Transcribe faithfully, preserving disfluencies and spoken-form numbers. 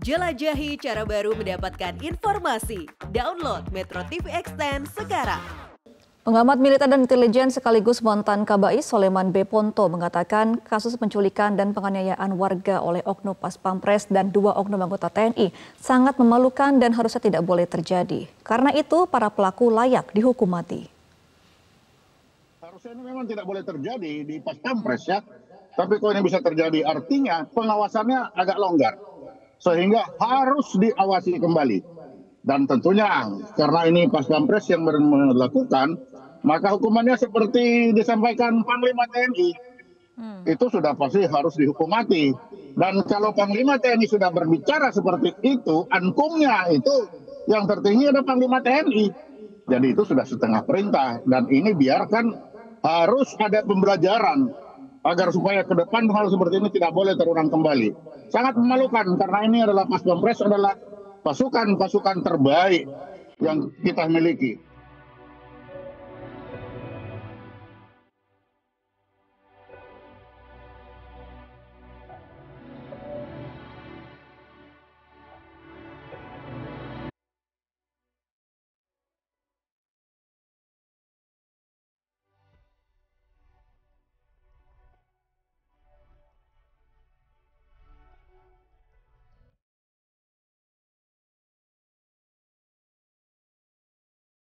Jelajahi cara baru mendapatkan informasi. Download Metro T V Extend sekarang. Pengamat militer dan intelijen sekaligus mantan KABAIS Soleman B. Ponto mengatakan kasus penculikan dan penganiayaan warga oleh oknum Paspampres dan dua oknum anggota T N I sangat memalukan dan harusnya tidak boleh terjadi. Karena itu para pelaku layak dihukum mati. Harusnya ini memang tidak boleh terjadi di Paspampres ya. Tapi kalau ini bisa terjadi artinya pengawasannya agak longgar. Sehingga harus diawasi kembali. Dan tentunya karena ini Paspampres yang melakukan, maka hukumannya seperti disampaikan Panglima T N I, hmm. itu sudah pasti harus dihukum mati. Dan kalau Panglima T N I sudah berbicara seperti itu, ankumnya itu yang tertinggi ada Panglima T N I. Jadi itu sudah setengah perintah. Dan ini biarkan harus ada pembelajaran agar supaya ke depan hal seperti ini tidak boleh terulang kembali. Sangat memalukan karena ini adalah Paspampres adalah pasukan-pasukan terbaik yang kita miliki.